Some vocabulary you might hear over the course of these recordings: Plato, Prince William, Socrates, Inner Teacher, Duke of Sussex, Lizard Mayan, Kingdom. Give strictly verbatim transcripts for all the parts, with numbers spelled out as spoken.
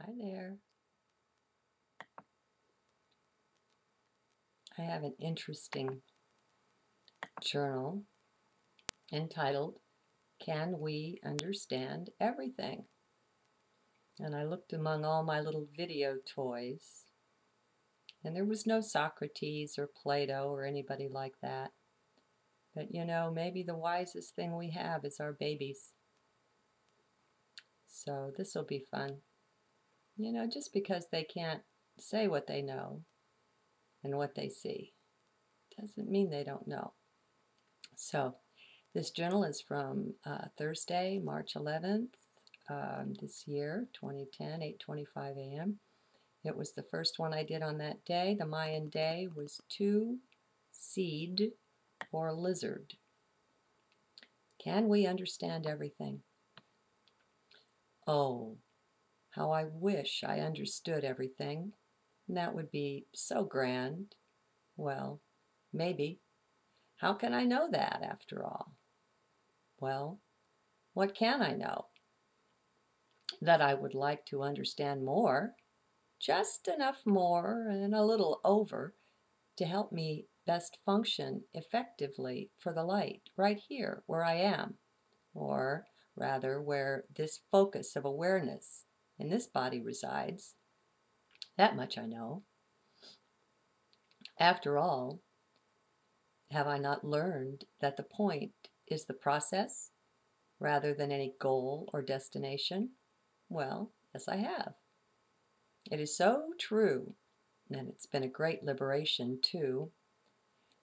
Hi there. I have an interesting journal entitled, Can We Understand Everything? And I looked among all my little video toys, and there was no Socrates or Plato or anybody like that. But you know, maybe the wisest thing we have is our babies. So this will be fun. You know, just because they can't say what they know and what they see doesn't mean they don't know. So this journal is from uh, Thursday, March eleventh, um, this year, twenty ten, eight twenty-five a m It was the first one I did on that day. The Mayan day was Kan/Seed, or lizard. Can we understand everything? Oh, how I wish I understood everything. That would be so grand. Well, maybe. How can I know that, after all? Well, what can I know? That I would like to understand more, just enough more and a little over to help me best function effectively for the light, right here where I am, or rather where this focus of awareness in this body resides. That much I know. After all, have I not learned that the point is the process rather than any goal or destination? Well, yes, I have. It is so true, and it's been a great liberation, too.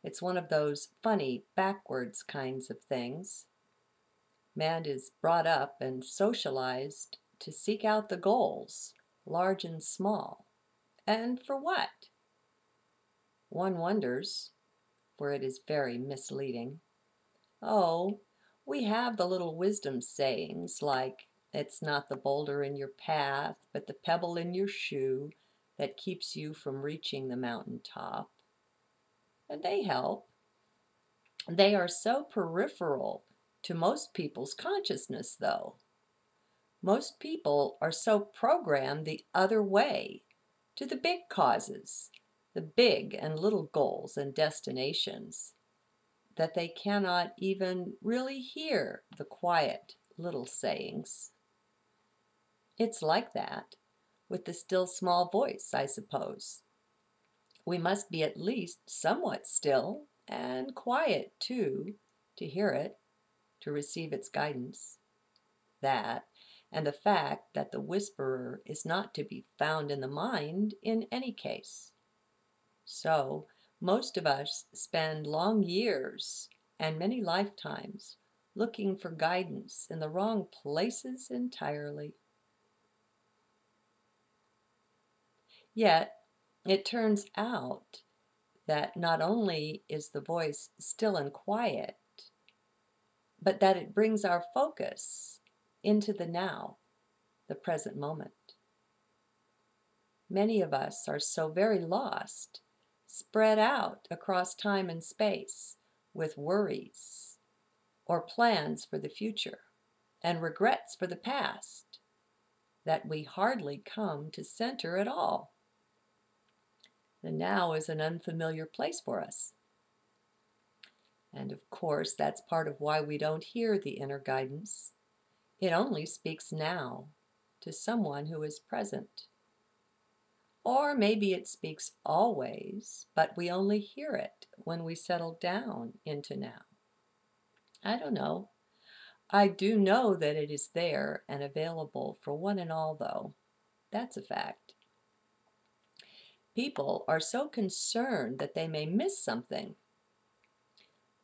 It's one of those funny, backwards kinds of things. Man is brought up and socialized to seek out the goals, large and small. And for what? One wonders, for it is very misleading. Oh, we have the little wisdom sayings like, it's not the boulder in your path, but the pebble in your shoe that keeps you from reaching the mountaintop. And they help. They are so peripheral to most people's consciousness, though. Most people are so programmed the other way, to the big causes, the big and little goals and destinations, that they cannot even really hear the quiet little sayings. It's like that with the still small voice, I suppose. We must be at least somewhat still and quiet, too, to hear it, to receive its guidance. That, and the fact that the whisperer is not to be found in the mind in any case. So, most of us spend long years and many lifetimes looking for guidance in the wrong places entirely. Yet, it turns out that not only is the voice still and quiet, but that it brings our focus into the now, the present moment. Many of us are so very lost, spread out across time and space with worries or plans for the future and regrets for the past that we hardly come to center at all. The now is an unfamiliar place for us. And of course, that's part of why we don't hear the inner guidance. It only speaks now to someone who is present. Or maybe it speaks always, but we only hear it when we settle down into now. I don't know. I do know that it is there and available for one and all, though. That's a fact. People are so concerned that they may miss something.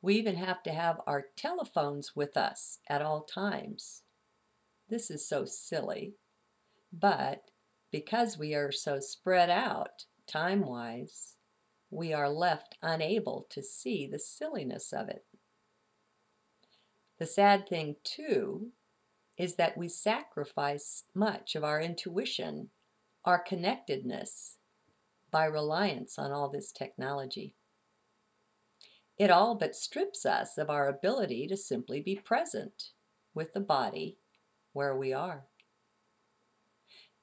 We even have to have our telephones with us at all times. This is so silly, but because we are so spread out, time-wise, we are left unable to see the silliness of it. The sad thing, too, is that we sacrifice much of our intuition, our connectedness, by reliance on all this technology. It all but strips us of our ability to simply be present with the body where we are.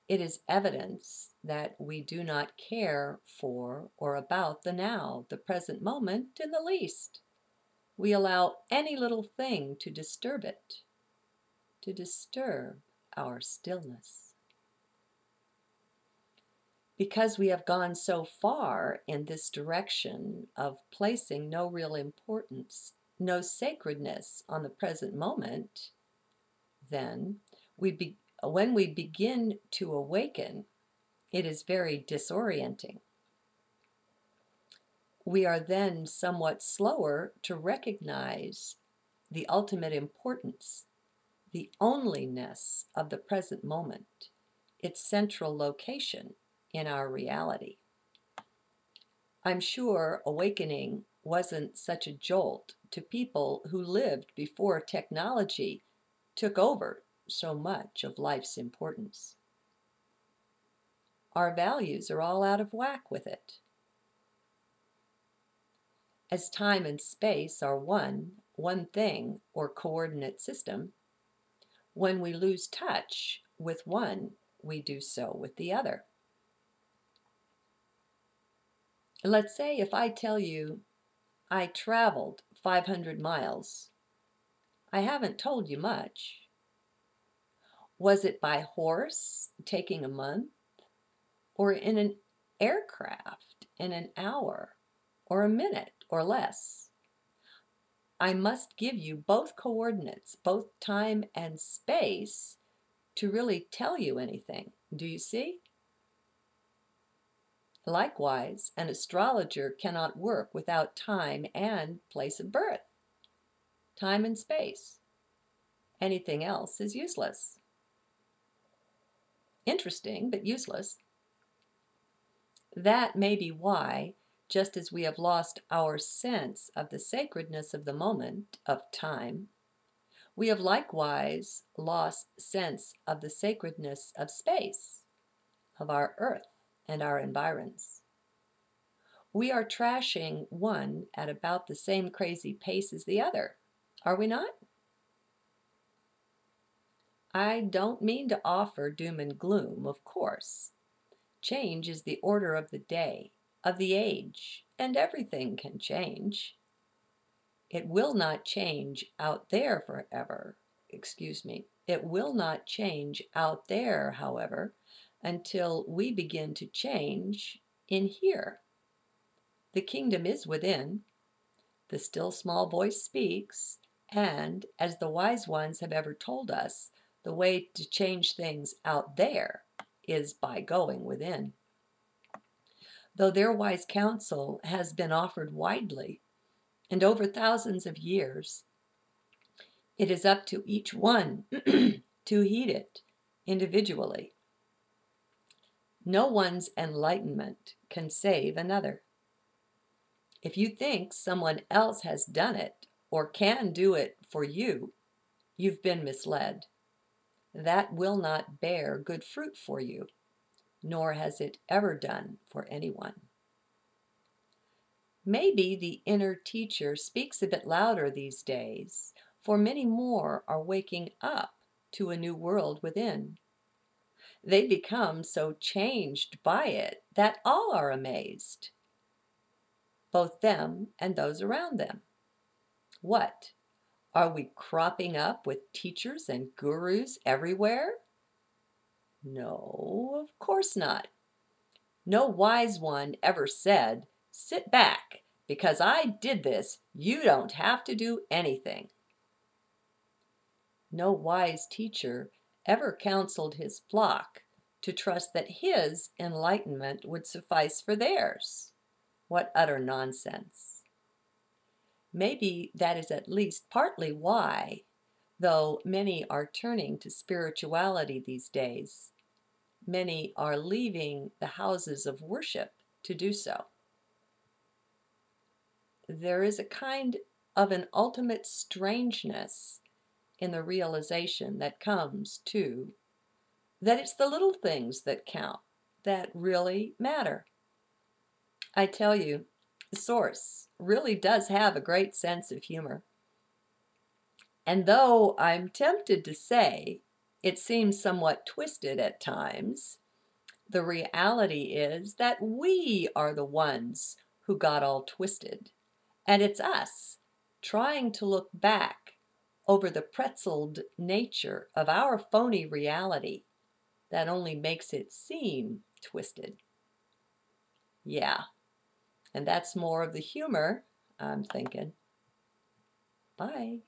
It is evidence that we do not care for or about the now, the present moment, in the least. We allow any little thing to disturb it, to disturb our stillness. Because we have gone so far in this direction of placing no real importance, no sacredness on the present moment, then we be when we begin to awaken, it is very disorienting. We are then somewhat slower to recognize the ultimate importance, the onlyness of the present moment, its central location in our reality. I'm sure awakening wasn't such a jolt to people who lived before technology took over so much of life's importance. Our values are all out of whack with it. As time and space are one, one thing or coordinate system, when we lose touch with one, we do so with the other. Let's say if I tell you, I traveled five hundred miles, I haven't told you much. Was it by horse, taking a month, or in an aircraft in an hour, or a minute? Or less. I must give you both coordinates, both time and space, to really tell you anything. Do you see? Likewise, an astrologer cannot work without time and place of birth. Time and space. Anything else is useless. Interesting, but useless. That may be why, just as we have lost our sense of the sacredness of the moment, of time, we have likewise lost sense of the sacredness of space, of our earth and our environs. We are trashing one at about the same crazy pace as the other, are we not? I don't mean to offer doom and gloom, of course. Change is the order of the day, of the age, and everything can change. It will not change out there forever, excuse me. It will not change out there, however, until we begin to change in here. The kingdom is within. The still small voice speaks, and, as the wise ones have ever told us, the way to change things out there is by going within. Though their wise counsel has been offered widely, and over thousands of years, it is up to each one to heed it individually. No one's enlightenment can save another. If you think someone else has done it or can do it for you, you've been misled. That will not bear good fruit for you, nor has it ever done for anyone. Maybe the inner teacher speaks a bit louder these days, for many more are waking up to a new world within. They become so changed by it that all are amazed, both them and those around them. What? Are we cropping up with teachers and gurus everywhere? No, of course not. No wise one ever said, "Sit back, because I did this, you don't have to do anything." No wise teacher ever counseled his flock to trust that his enlightenment would suffice for theirs. What utter nonsense. Maybe that is at least partly why, though many are turning to spirituality these days, many are leaving the houses of worship to do so. There is a kind of an ultimate strangeness in the realization that comes to that it's the little things that count, that really matter. I tell you, Source really does have a great sense of humor. And though I'm tempted to say it seems somewhat twisted at times, the reality is that we are the ones who got all twisted, and it's us trying to look back over the pretzeled nature of our phony reality that only makes it seem twisted. Yeah, and that's more of the humor, I'm thinking. Bye.